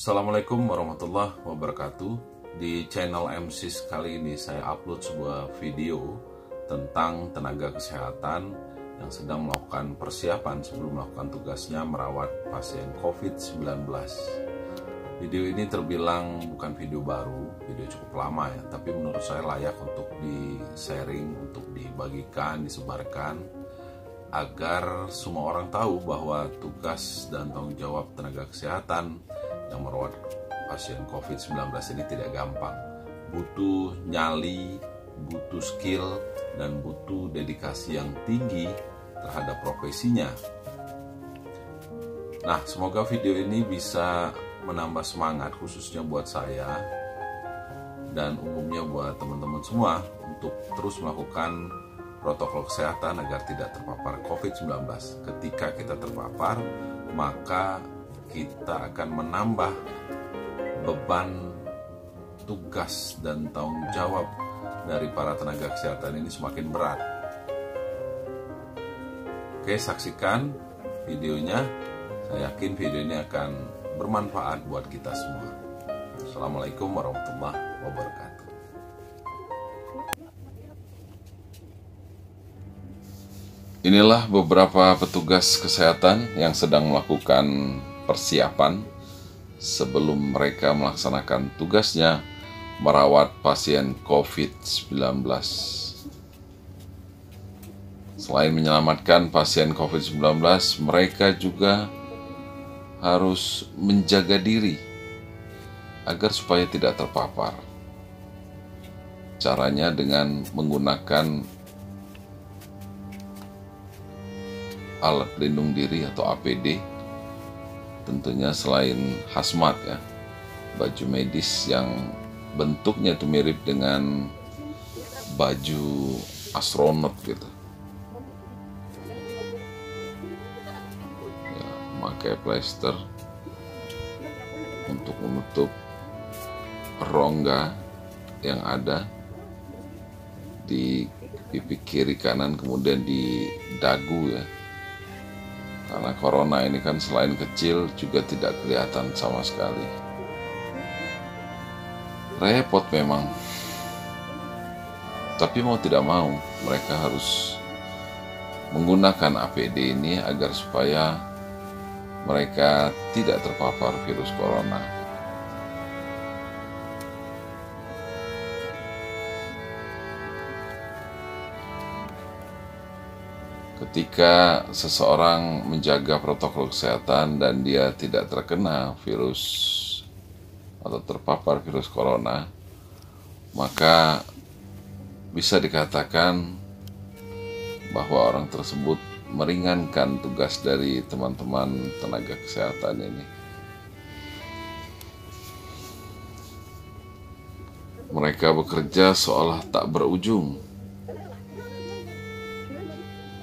Assalamualaikum warahmatullahi wabarakatuh. Di channel MCS kali ini saya upload sebuah video tentang tenaga kesehatan yang sedang melakukan persiapan sebelum melakukan tugasnya merawat pasien COVID-19. Video ini terbilang bukan video baru, video cukup lama ya, tapi menurut saya layak untuk di-sharing, untuk dibagikan, disebarkan agar semua orang tahu bahwa tugas dan tanggung jawab tenaga kesehatan yang merawat pasien COVID-19 ini tidak gampang. Butuh nyali, butuh skill, dan butuh dedikasi yang tinggi terhadap profesinya. Nah, semoga video ini bisa menambah semangat khususnya buat saya dan umumnya buat teman-teman semua untuk terus melakukan protokol kesehatan agar tidak terpapar COVID-19. Ketika kita terpapar, maka kita akan menambah beban tugas dan tanggung jawab dari para tenaga kesehatan ini semakin berat. Oke, saksikan videonya. Saya yakin video ini akan bermanfaat buat kita semua. Assalamualaikum warahmatullahi wabarakatuh. Inilah beberapa petugas kesehatan yang sedang melakukan persiapan sebelum mereka melaksanakan tugasnya merawat pasien COVID-19. Selain menyelamatkan pasien COVID-19, mereka juga harus menjaga diri agar supaya tidak terpapar. Caranya dengan menggunakan alat pelindung diri atau APD. Tentunya selain hazmat ya, baju medis yang bentuknya itu mirip dengan baju astronot gitu ya, pakai plester untuk menutup rongga yang ada di pipi kiri kanan, kemudian di dagu ya. Karena corona ini kan selain kecil juga tidak kelihatan sama sekali. Repot memang. Tapi mau tidak mau mereka harus menggunakan APD ini agar supaya mereka tidak terpapar virus corona. Ketika seseorang menjaga protokol kesehatan dan dia tidak terkena virus atau terpapar virus corona, maka bisa dikatakan bahwa orang tersebut meringankan tugas dari teman-teman tenaga kesehatan ini. Mereka bekerja seolah tak berujung.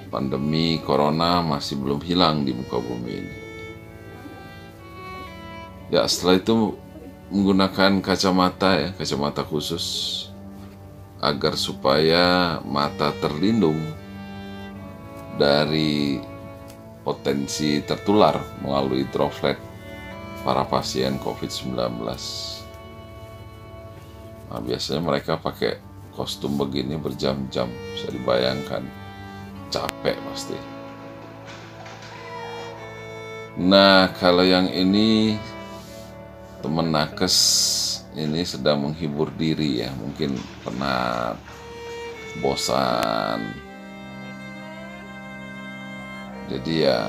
Pandemi corona masih belum hilang di muka bumi ini. Ya, setelah itu menggunakan kacamata ya, kacamata khusus agar supaya mata terlindung dari potensi tertular melalui droplet para pasien COVID-19. Nah, biasanya mereka pakai kostum begini berjam-jam, bisa dibayangkan. Capek pasti. Nah, kalau yang ini teman nakes ini sedang menghibur diri ya, mungkin penat, bosan. Jadi ya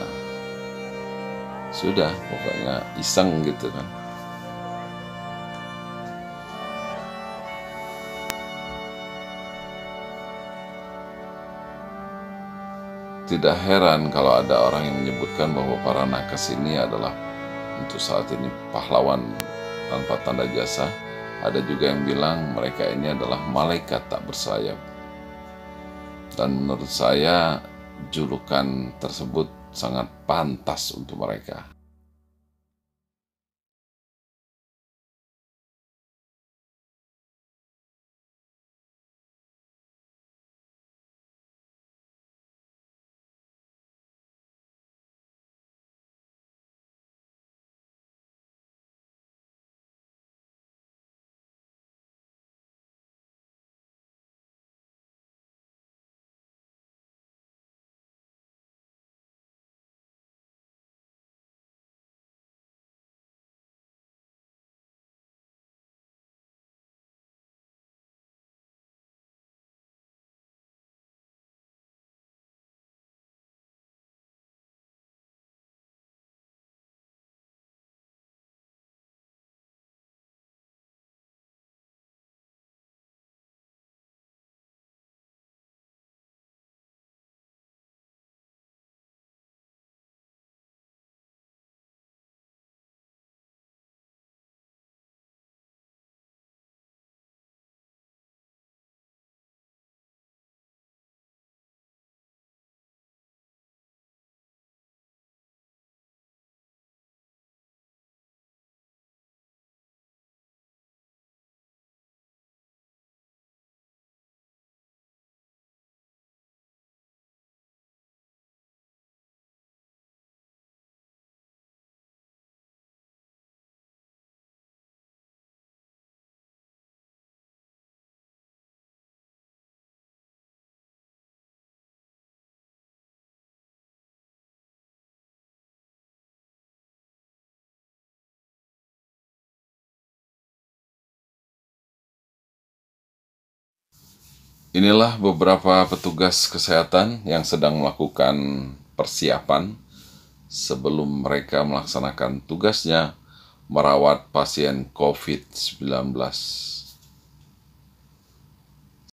sudah, pokoknya iseng gitu kan. Tidak heran kalau ada orang yang menyebutkan bahwa para nakes ini adalah untuk saat ini pahlawan tanpa tanda jasa. Ada juga yang bilang mereka ini adalah malaikat tak bersayap. Dan menurut saya julukan tersebut sangat pantas untuk mereka. Inilah beberapa petugas kesehatan yang sedang melakukan persiapan sebelum mereka melaksanakan tugasnya merawat pasien COVID-19.